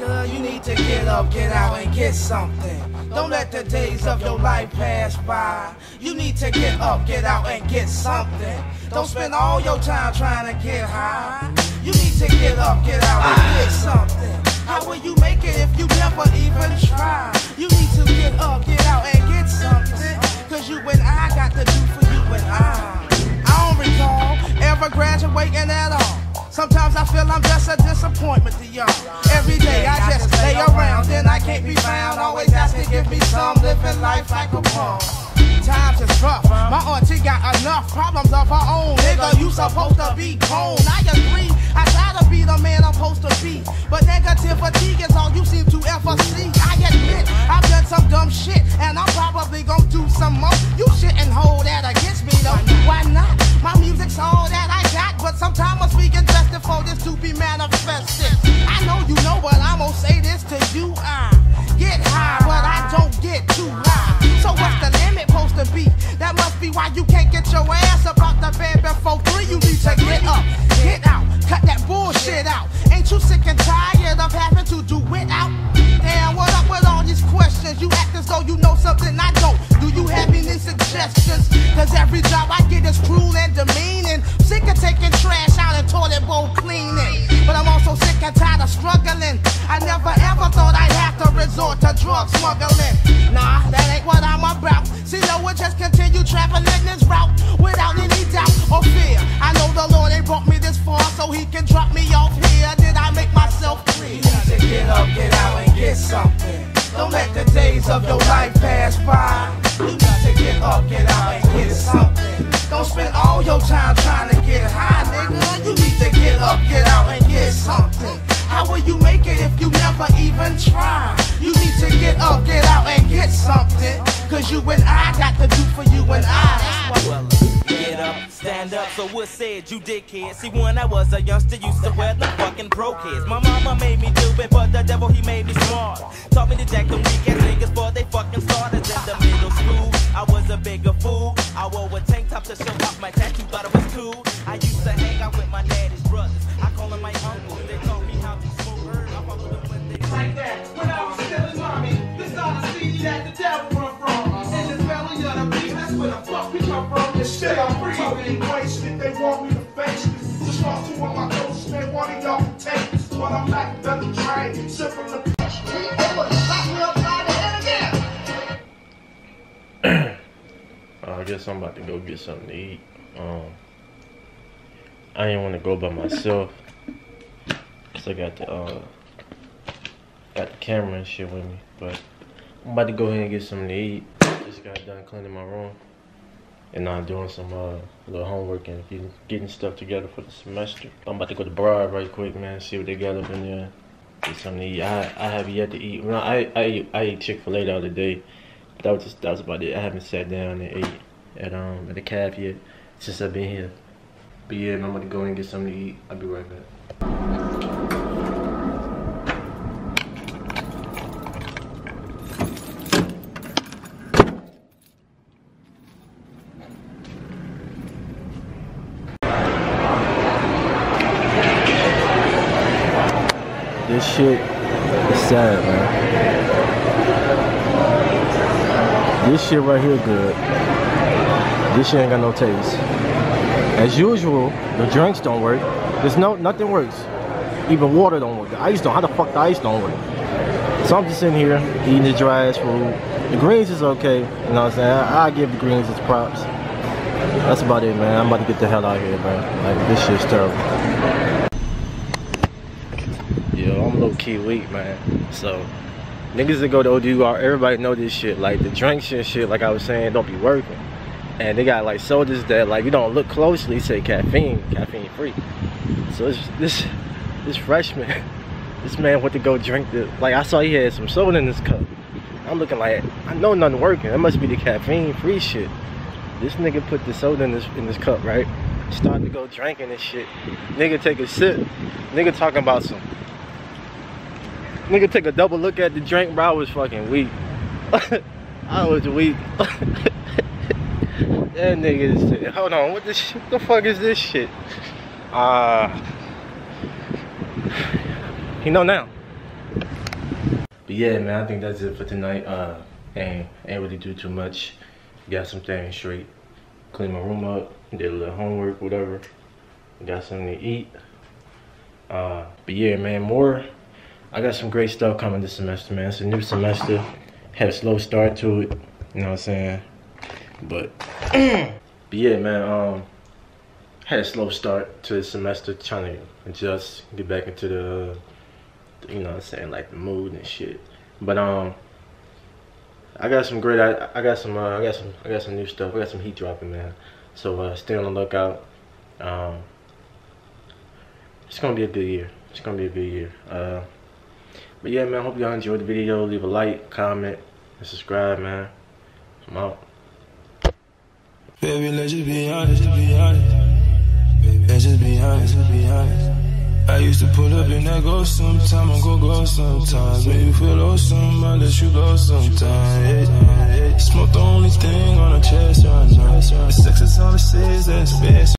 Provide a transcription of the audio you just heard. girl, you need to get up, get out, and get something. Don't let the days of your life pass by. You need to get up, get out, and get something. Don't spend all your time trying to get high. You need to get up, get out, and get something. How will you make it if you never even try? You need to get up, get out, and get something. Cause you and I got to do for you and I don't recall ever graduating at all. Sometimes I feel I'm just a disappointment to y'all. Every day I just lay around and I can't be found. Always asking, give me some, living life like a pawn. Times is rough, my auntie got enough problems of her own. Nigga, you supposed to be grown. I agree, I try to be the man I'm supposed to be, but negativity is all you seem to ever see. I admit, I've done some dumb shit, and I'm probably gonna do some more. You shouldn't hold that against me though. Why not? My music's all that I got, but sometimes I'm speaking justice for this to be manifested. I know you know, but I'm gonna say this to you. I get high, but I don't get too high. So what's the limit supposed to be? That must be why you can't get your ass up out the bed before 3. You need to get up, get out, cut that bullshit out. Ain't you sick and tired of having to do without? Damn, what up with all these questions? You act as though you know something I don't. Do you have any suggestions? Cause every job I get is cruel and demeaning. Sick of taking trash out and toilet bowl cleaning. But I'm also sick and tired of struggling. I never ever thought I'd have to resort to drug smuggling. Nah, that ain't what I'm about. See, no one just continue traveling this route without any doubt or fear. I know the Lord ain't brought me this far so he can drop me off here. Did I make myself free? You need to get up, get out, and get something. Don't let the days of your life pass by. You need to get up, get out, and get something. Don't spend all your time trying to get high, nigga. You need to get up, get out, and get something. How will you make it if you never even try? You need to get up, get out, and get something. Cause you and I got to do for you and I. Up, stand up, so what's said, you dickhead. See, when I was a youngster, used to wear the fucking broke heads. My mama made me do it, but the devil, he made me smart. Taught me to jack them weak-ass niggas for they fucking starters. In the middle school, I was a bigger fool. I wore a tank top to show off my tattoo, thought it was cool. I used to hang out with my daddy's brothers. I call them my uncle, they taught me how to smoke her. I walked with them when they like that. When I was still in mommy, this not a CD that the devil run from. And the belly of the beat, that's where the fuck we come from. Instead I'm breathing, wasted, they want me to face this. Just lost 2 of my ghosts, man, one of y'all can take this. But I'm like belly train, simple to pressure. I guess I'm about to go get something to eat. I didn't want to go by myself, cause I got the camera and shit with me. But I'm about to go ahead and get something to eat. Just got done cleaning my room. And I'm doing some little homework and getting stuff together for the semester. I'm about to go to Broward right quick, man. See what they got up in there. Get something to eat. I have yet to eat. Well, I ate Chick-fil-A the other day. That was about it. I haven't sat down and ate at the caf yet since I've been here. But yeah, I'm about to go and get something to eat. I'll be right back. This shit is sad, man. This shit right here good. This shit ain't got no taste. As usual, the drinks don't work. There's nothing works. Even water don't work. The ice don't. How the fuck the ice don't work? So I'm just sitting here eating the dry ass food. The greens is okay. You know what I'm saying? I give the greens its props. That's about it, man. I'm about to get the hell out of here, man. Like, this shit's terrible. I'm low key weak, man. So niggas that go to ODUR, everybody know this shit. Like the drinks and shit, like I was saying, don't be working. And they got like sodas that like you don't look closely say caffeine free. So it's, this freshman, this man went to go drink the. Like I saw he had some soda in his cup. I'm looking like I know nothing working. That must be the caffeine free shit. This nigga put the soda in this cup, right? Started to go drinking and shit. Nigga take a sip. Nigga talking about some. Nigga take a double look at the drink, bro. I was fucking weak. I was weak. That nigga is shit. Hold on, what the shit? The fuck is this shit? He know now. But yeah, man, I think that's it for tonight. Ain't really do too much. Got some things straight. Clean my room up, did a little homework, whatever. Got something to eat. But yeah, man, I got some great stuff coming this semester, man. It's a new semester. Had a slow start to it, you know what I'm saying? But yeah, man, had a slow start to the semester, trying to adjust, get back into the, you know what I'm saying, like the mood and shit. But I got some great, I got some new stuff. I got some heat dropping, man. So stay on the lookout. It's gonna be a good year. It's gonna be a good year. But yeah, man, I hope y'all enjoyed the video. Leave a like, comment, and subscribe, man. I'm out. Baby, let's just be honest, let's just be honest, I used to pull up and I go sometimes, I go sometimes. Baby, feel awesome, I let you go sometimes. Smoke the only thing on her chest right now. The sex is all it says, that's best.